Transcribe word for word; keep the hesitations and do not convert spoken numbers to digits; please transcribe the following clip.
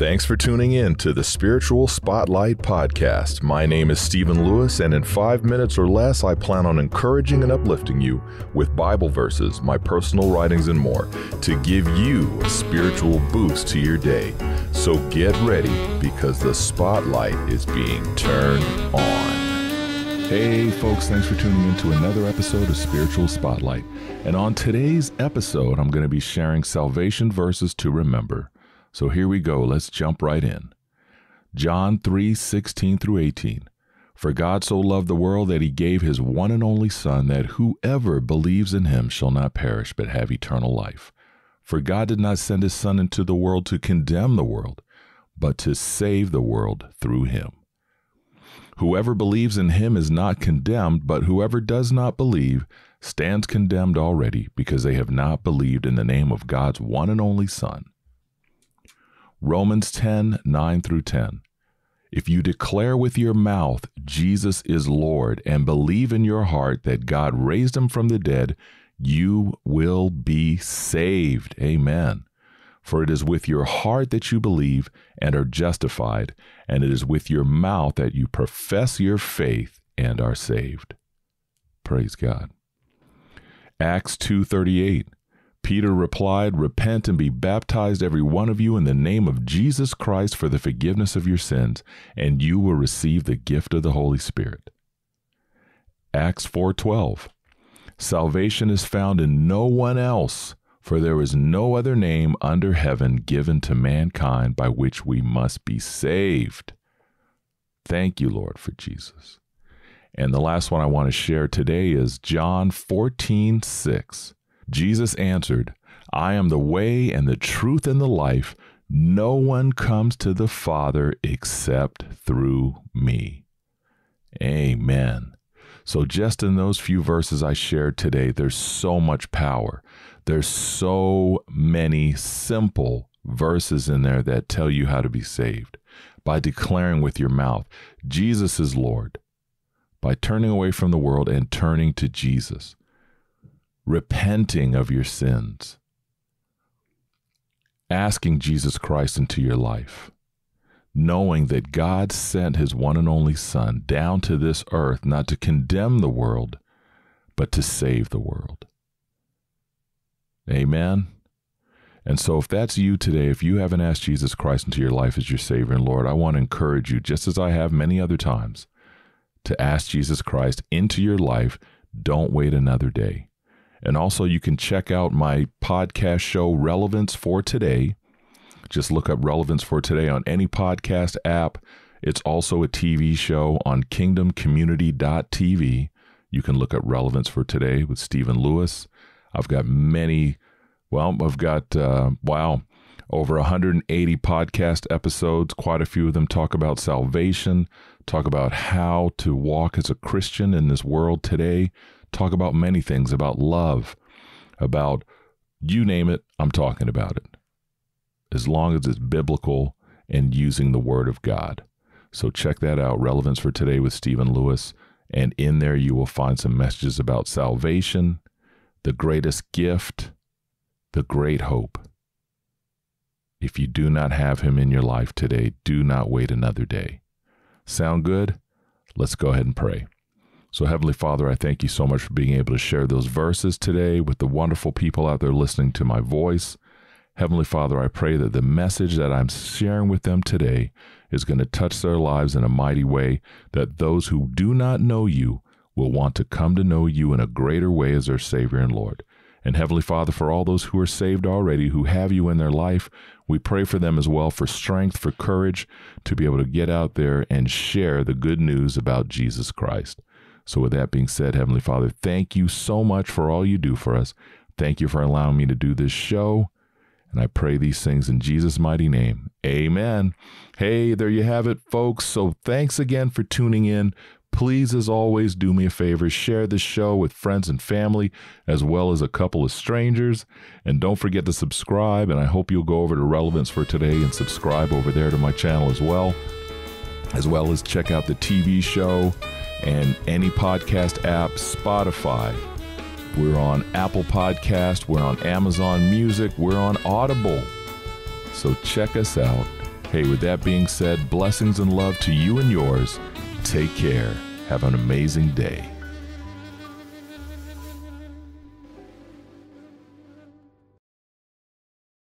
Thanks for tuning in to the Spiritual Spotlight podcast. My name is Stephen Lewis, and in five minutes or less, I plan on encouraging and uplifting you with Bible verses, my personal writings, and more to give you a spiritual boost to your day. So get ready, because the spotlight is being turned on. Hey folks, thanks for tuning in to another episode of Spiritual Spotlight. And on today's episode, I'm going to be sharing salvation verses to remember. So here we go. Let's jump right in. John three sixteen through eighteen. For God so loved the world that he gave his one and only Son, that whoever believes in him shall not perish but have eternal life. For God did not send his Son into the world to condemn the world, but to save the world through him. Whoever believes in him is not condemned, but whoever does not believe stands condemned already, because they have not believed in the name of God's one and only Son. Romans ten, nine through ten. If you declare with your mouth Jesus is Lord and believe in your heart that God raised him from the dead, you will be saved. Amen. For it is with your heart that you believe and are justified, and it is with your mouth that you profess your faith and are saved. Praise God. Acts two thirty-eight. Peter replied, repent and be baptized every one of you in the name of Jesus Christ for the forgiveness of your sins, and you will receive the gift of the Holy Spirit. Acts four twelve. Salvation is found in no one else, for there is no other name under heaven given to mankind by which we must be saved. Thank you, Lord, for Jesus. And the last one I want to share today is John fourteen six. Jesus answered, I am the way and the truth and the life. No one comes to the Father except through me. Amen. So just in those few verses I shared today, there's so much power. There's so many simple verses in there that tell you how to be saved. By declaring with your mouth, Jesus is Lord. By turning away from the world and turning to Jesus. Repenting of your sins, asking Jesus Christ into your life, knowing that God sent his one and only Son down to this earth, not to condemn the world, but to save the world. Amen. And so if that's you today, if you haven't asked Jesus Christ into your life as your Savior and Lord, I want to encourage you, just as I have many other times, to ask Jesus Christ into your life. Don't wait another day. And also you can check out my podcast show, Relevance For Today. Just look up Relevance For Today on any podcast app. It's also a T V show on kingdom community dot T V. You can look up Relevance For Today with Stephen Lewis. I've got many, well, I've got, uh, wow, over one hundred eighty podcast episodes. Quite a few of them talk about salvation, talk about how to walk as a Christian in this world today. Talk about many things, about love, about you name it, I'm talking about it. As long as it's biblical and using the Word of God. So check that out, Relevance For Today with Stephen Lewis. And in there you will find some messages about salvation, the greatest gift, the great hope. If you do not have him in your life today, do not wait another day. Sound good? Let's go ahead and pray. So Heavenly Father, I thank you so much for being able to share those verses today with the wonderful people out there listening to my voice. Heavenly Father, I pray that the message that I'm sharing with them today is going to touch their lives in a mighty way, that those who do not know you will want to come to know you in a greater way as their Savior and Lord. And Heavenly Father, for all those who are saved already, who have you in their life, we pray for them as well, for strength, for courage, to be able to get out there and share the good news about Jesus Christ. So with that being said, Heavenly Father, thank you so much for all you do for us. Thank you for allowing me to do this show. And I pray these things in Jesus' mighty name. Amen. Hey, there you have it, folks. So thanks again for tuning in. Please, as always, do me a favor. Share this show with friends and family, as well as a couple of strangers. And don't forget to subscribe. And I hope you'll go over to Relevance For Today and subscribe over there to my channel as well. As well as check out the T V show. And any podcast app, Spotify. We're on Apple Podcast. We're on Amazon Music. We're on Audible. So check us out Hey, with that being said, blessings and love to you and yours. Take care. Have an amazing day.